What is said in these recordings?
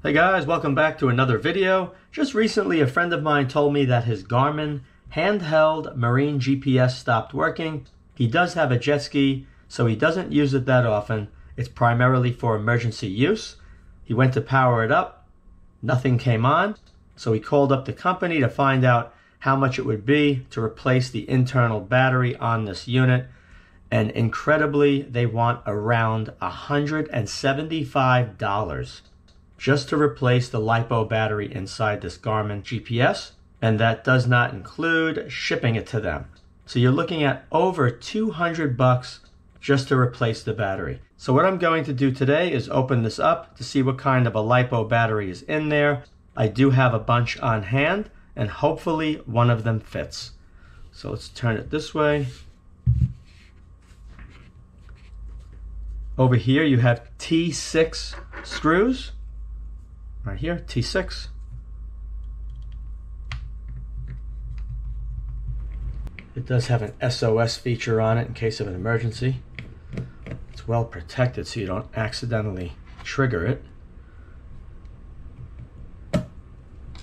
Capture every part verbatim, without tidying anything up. Hey guys, welcome back to another video. Just recently a friend of mine told me that his Garmin handheld marine G P S stopped working. He does have a jet ski, so he doesn't use it that often. It's primarily for emergency use. He went to power it up, nothing came on, so he called up the company to find out how much it would be to replace the internal battery on this unit, and incredibly they want around one hundred seventy-five dollars. Just to replace the LiPo battery inside this Garmin G P S, and that does not include shipping it to them. So you're looking at over two hundred bucks just to replace the battery. So what I'm going to do today is open this up to see what kind of a LiPo battery is in there. I do have a bunch on hand, and hopefully one of them fits. So let's turn it this way. Over here you have T six screws. Right here, T six. It does have an S O S feature on it in case of an emergency. It's well protected so you don't accidentally trigger it.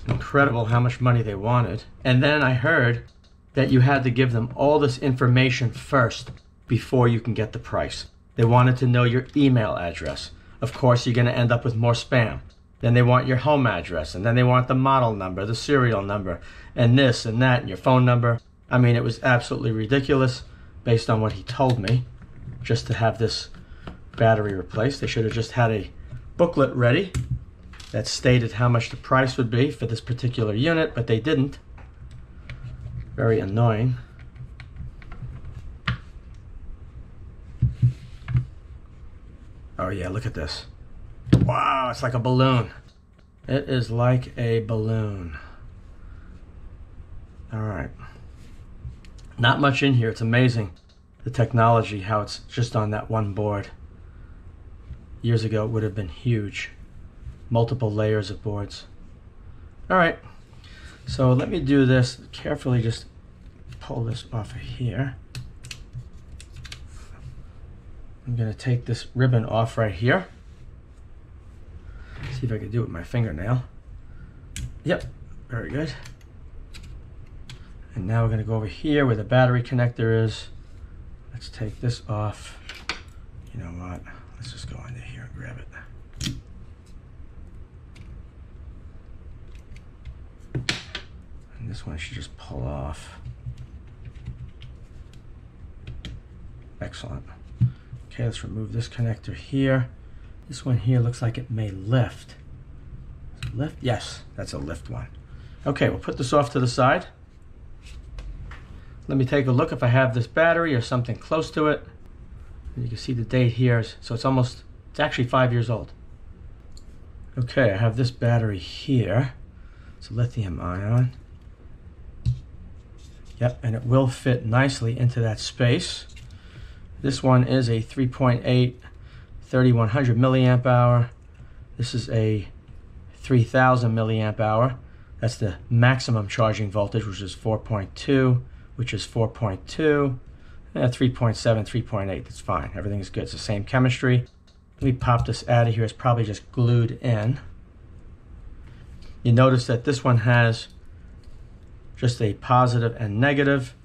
Incredible how much money they wanted. And then I heard that you had to give them all this information first before you can get the price. They wanted to know your email address. Of course, you're going to end up with more spam. Then they want your home address, and then they want the model number, the serial number, and this and that, and your phone number. I mean, it was absolutely ridiculous based on what he told me, just to have this battery replaced. They should have just had a booklet ready that stated how much the price would be for this particular unit, but they didn't. Very annoying. Oh yeah, look at this. Wow, it's like a balloon. It is like a balloon. All right. Not much in here. It's amazing, the technology, how it's just on that one board. Years ago, it would have been huge. Multiple layers of boards. All right. So let me do this carefully. Just pull this off of here. I'm going to take this ribbon off right here. See if I can do it with my fingernail. Yep, very good. And now we're going to go over here where the battery connector is. Let's take this off. You know what? Let's just go under here and grab it. And this one I should just pull off. Excellent. Okay, let's remove this connector here. This one here looks like it may lift. Lift? Yes, that's a lift one. Okay, we'll put this off to the side. Let me take a look if I have this battery or something close to it. And you can see the date here, so it's almost, it's actually five years old. Okay, I have this battery here. It's a lithium ion. Yep, and it will fit nicely into that space. This one is a three point eight. thirty-one hundred milliamp hour. This is a three thousand milliamp hour. That's the maximum charging voltage, which is four point two, which is four point two, eh, three point seven, three point eight. That's fine. Everything is good. It's the same chemistry. Let me pop this out of here. It's probably just glued in. You notice that this one has just a positive and negative.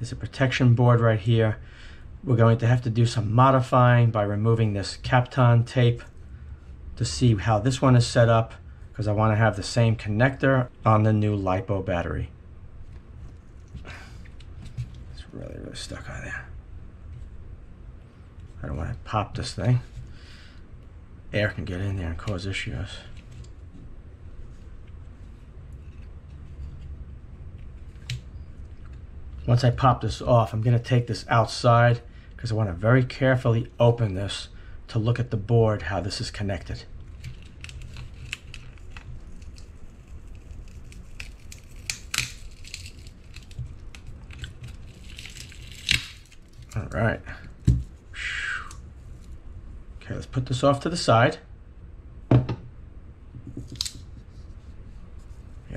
There's a protection board right here. We're going to have to do some modifying by removing this Kapton tape to see how this one is set up, because I want to have the same connector on the new LiPo battery. It's really, really stuck on there. I don't want to pop this thing. Air can get in there and cause issues. Once I pop this off, I'm going to take this outside because I want to very carefully open this to look at the board, how this is connected. All right. Okay, let's put this off to the side. Yeah,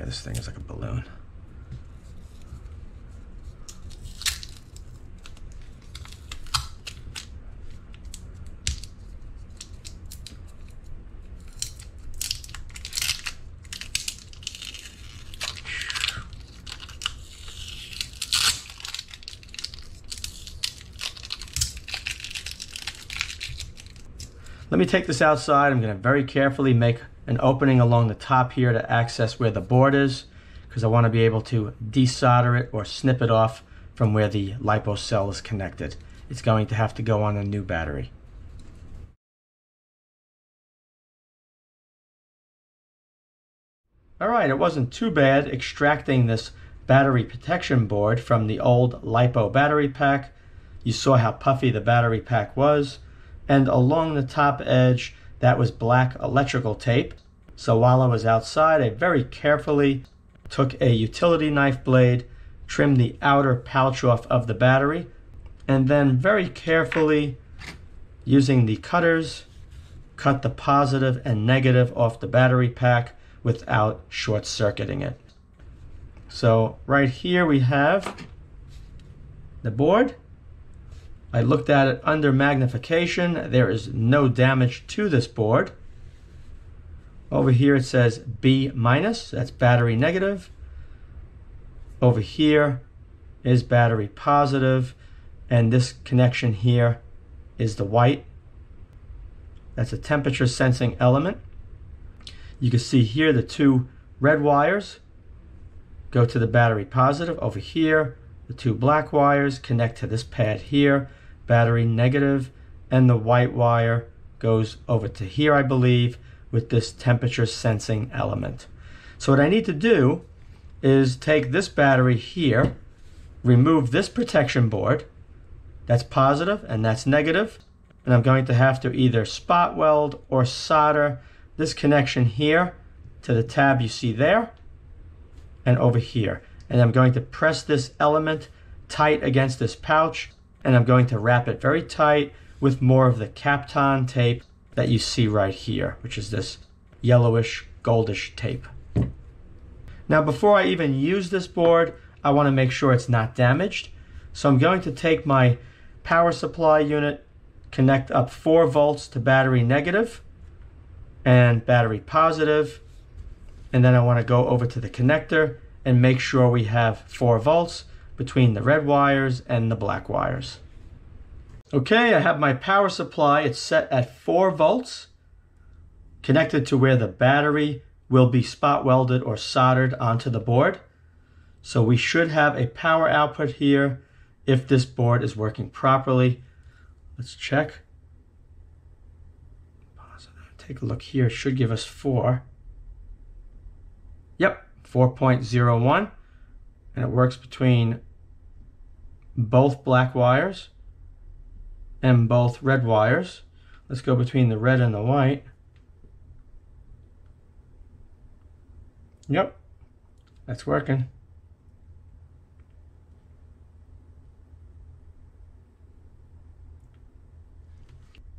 this thing is like a balloon. Let me take this outside. I'm going to very carefully make an opening along the top here to access where the board is, because I want to be able to desolder it or snip it off from where the LiPo cell is connected. It's going to have to go on a new battery. All right, it wasn't too bad extracting this battery protection board from the old LiPo battery pack. You saw how puffy the battery pack was, and along the top edge that was black electrical tape. So while I was outside, I very carefully took a utility knife blade, trimmed the outer pouch off of the battery, and then very carefully, using the cutters, cut the positive and negative off the battery pack without short-circuiting it. So right here we have the board. I looked at it under magnification. There is no damage to this board. Over here it says B minus, that's battery negative. Over here is battery positive, and this connection here is the white. That's a temperature sensing element. You can see here the two red wires go to the battery positive. Over here, the two black wires connect to this pad here, battery negative, and the white wire goes over to here, I believe, with this temperature sensing element. So what I need to do is take this battery here, remove this protection board, that's positive and that's negative, and I'm going to have to either spot weld or solder this connection here to the tab you see there and over here. And I'm going to press this element tight against this pouch, and I'm going to wrap it very tight with more of the Kapton tape that you see right here, which is this yellowish, goldish tape. Now, before I even use this board, I want to make sure it's not damaged. So I'm going to take my power supply unit, connect up four volts to battery negative and battery positive, and then I want to go over to the connector and make sure we have four volts between the red wires and the black wires. Okay, I have my power supply. It's set at four volts, connected to where the battery will be spot welded or soldered onto the board. So we should have a power output here if this board is working properly. Let's check. Positive. Take a look here. It should give us four. Yep, four point zero one. And it works between both black wires and both red wires. Let's go between the red and the white. Yep, that's working.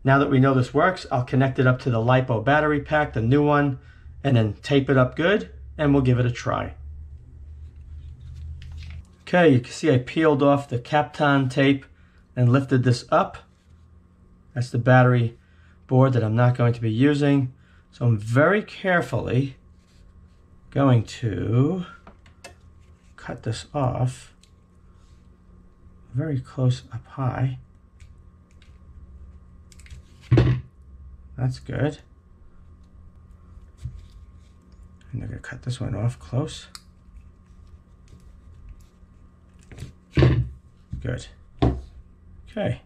Now that we know this works, I'll connect it up to the LiPo battery pack, the new one, and then tape it up good, and we'll give it a try. Okay, you can see I peeled off the Kapton tape and lifted this up. That's the battery board that I'm not going to be using. So I'm very carefully going to cut this off very close up high. That's good. And I'm going to cut this one off close. Good. Okay.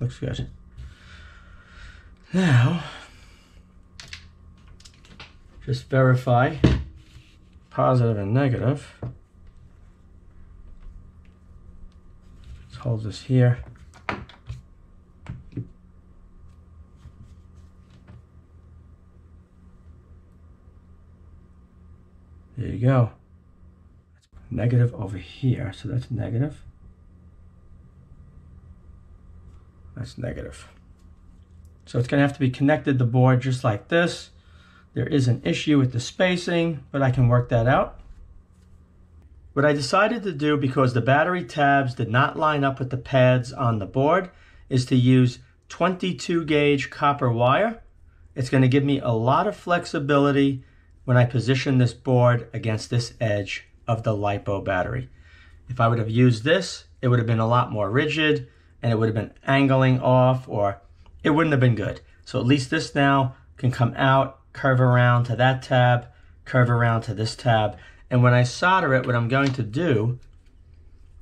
Looks good. Now, just verify positive and negative. Let's hold this here. There you go. Negative over here, so that's negative. That's negative. So it's gonna have to be connected to the board just like this. There is an issue with the spacing, but I can work that out. What I decided to do, because the battery tabs did not line up with the pads on the board, is to use twenty-two gauge copper wire. It's gonna give me a lot of flexibility when I position this board against this edge of the LiPo battery. If I would have used this, it would have been a lot more rigid, and it would have been angling off or it wouldn't have been good. So at least this now can come out, curve around to that tab, curve around to this tab. And when I solder it, what I'm going to do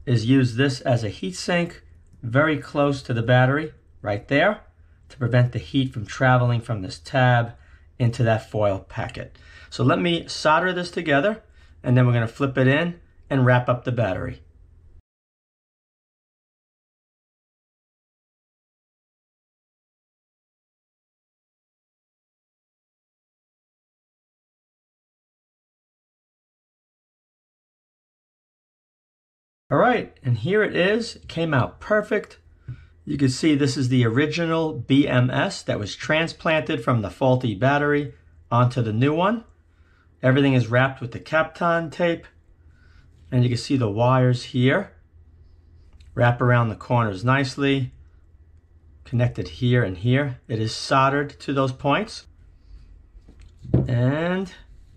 is use this as a heat sink very close to the battery right there to prevent the heat from traveling from this tab into that foil packet. So let me solder this together, and then we're going to flip it in and wrap up the battery. All right, and here it is. It came out perfect. You can see this is the original B M S that was transplanted from the faulty battery onto the new one. Everything is wrapped with the Kapton tape, and you can see the wires here wrap around the corners nicely, connected here and here. It is soldered to those points, and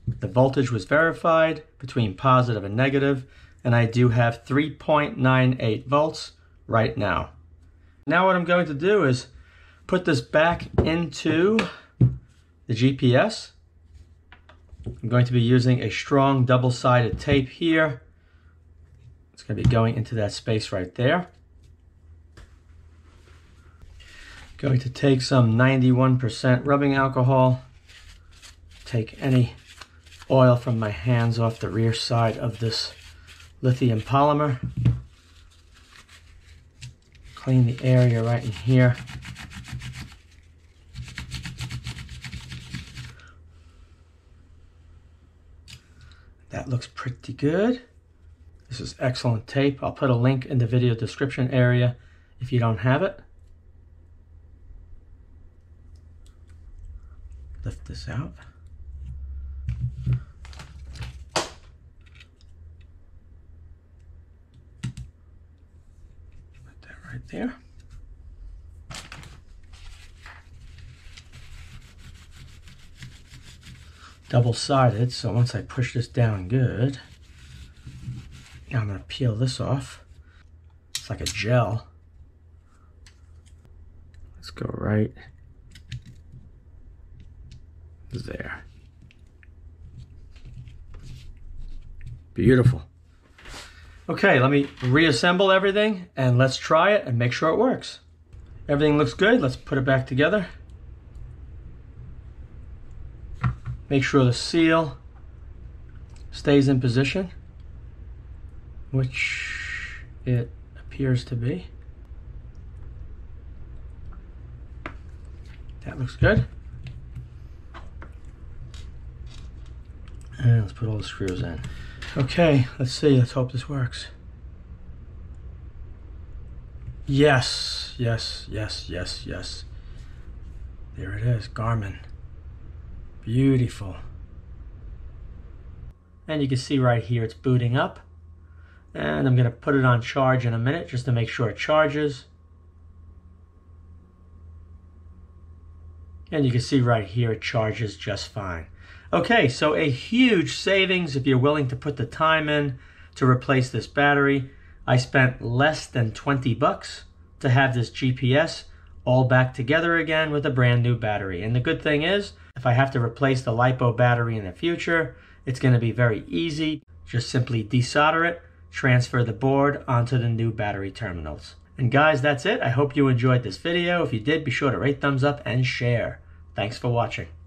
the voltage was verified between positive and negative, and I do have three point nine eight volts right now. Now what I'm going to do is put this back into the G P S. I'm going to be using a strong double-sided tape here. It's going to be going into that space right there. Going to take some ninety-one percent rubbing alcohol, take any oil from my hands off the rear side of this lithium polymer. Clean the area right in here. That looks pretty good. This is excellent tape. I'll put a link in the video description area if you don't have it. Lift this out. Right there. Double-sided, so once I push this down good, now I'm going to peel this off. It's like a gel. Let's go right there. Beautiful. Okay, let me reassemble everything and let's try it and make sure it works. Everything looks good. Let's put it back together. Make sure the seal stays in position, which it appears to be. That looks good. And let's put all the screws in. Okay, let's see, let's hope this works. Yes, yes, yes, yes, yes. There it is, Garmin. Beautiful. And you can see right here it's booting up. And I'm gonna put it on charge in a minute just to make sure it charges. And you can see right here it charges just fine. Okay, so a huge savings if you're willing to put the time in to replace this battery. I spent less than twenty bucks to have this G P S all back together again with a brand new battery. And the good thing is, if I have to replace the LiPo battery in the future, it's going to be very easy. Just simply desolder it, transfer the board onto the new battery terminals. And guys, that's it. I hope you enjoyed this video. If you did, be sure to rate, thumbs up, and share. Thanks for watching.